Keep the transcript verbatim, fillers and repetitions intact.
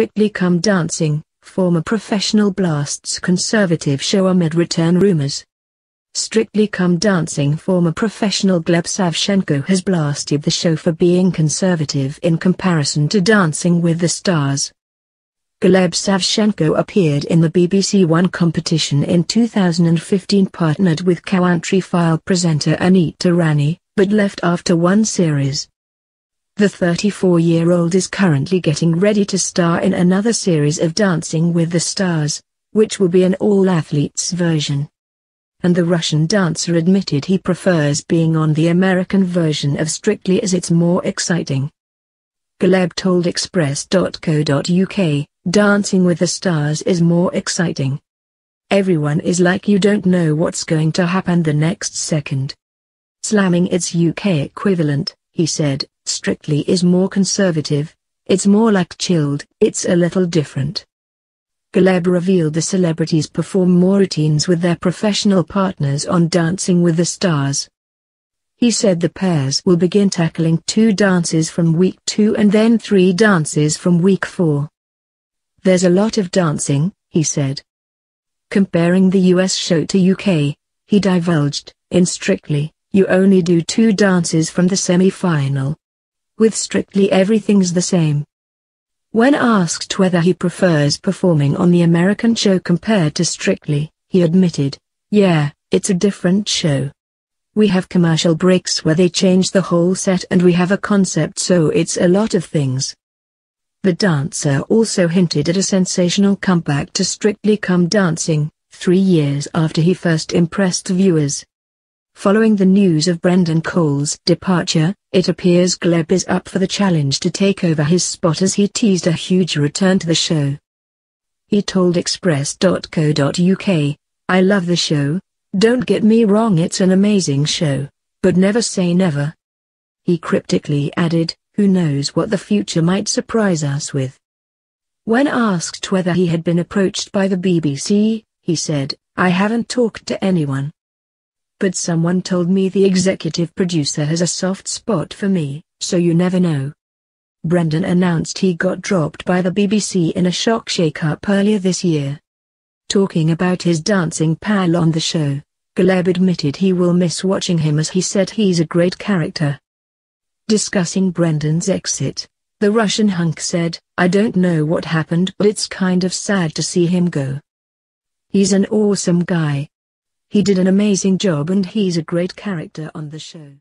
Strictly Come Dancing, former professional Blast's conservative show amid return rumors. Strictly Come Dancing former professional Gleb Savchenko has blasted the show for being conservative in comparison to Dancing with the Stars. Gleb Savchenko appeared in the B B C One competition in two thousand fifteen, partnered with Countryfile presenter Anita Rani, but left after one series. The thirty-four-year-old is currently getting ready to star in another series of Dancing with the Stars, which will be an all-athletes version. And the Russian dancer admitted he prefers being on the American version of Strictly as it's more exciting. Gleb told express dot co dot U K, Dancing with the Stars is more exciting. Everyone is like you don't know what's going to happen the next second. Slamming its U K equivalent, he said, Strictly is more conservative, it's more like chilled, it's a little different. Gleb revealed the celebrities perform more routines with their professional partners on Dancing with the Stars. He said the pairs will begin tackling two dances from week two and then three dances from week four. There's a lot of dancing, he said. Comparing the U S show to U K, he divulged, in Strictly, you only do two dances from the semi-final. With Strictly everything's the same. When asked whether he prefers performing on the American show compared to Strictly, he admitted, yeah, it's a different show. We have commercial breaks where they change the whole set and we have a concept, so it's a lot of things. The dancer also hinted at a sensational comeback to Strictly Come Dancing, three years after he first impressed viewers. Following the news of Brendan Cole's departure, it appears Gleb is up for the challenge to take over his spot as he teased a huge return to the show. He told express dot co dot U K, I love the show, don't get me wrong, it's an amazing show, but never say never. He cryptically added, who knows what the future might surprise us with. When asked whether he had been approached by the B B C, he said, I haven't talked to anyone. But someone told me the executive producer has a soft spot for me, so you never know. Brendan announced he got dropped by the B B C in a shock shake-up earlier this year. Talking about his dancing pal on the show, Gleb admitted he will miss watching him as he said he's a great character. Discussing Brendan's exit, the Russian hunk said, I don't know what happened, but it's kind of sad to see him go. He's an awesome guy. He did an amazing job and he's a great character on the show.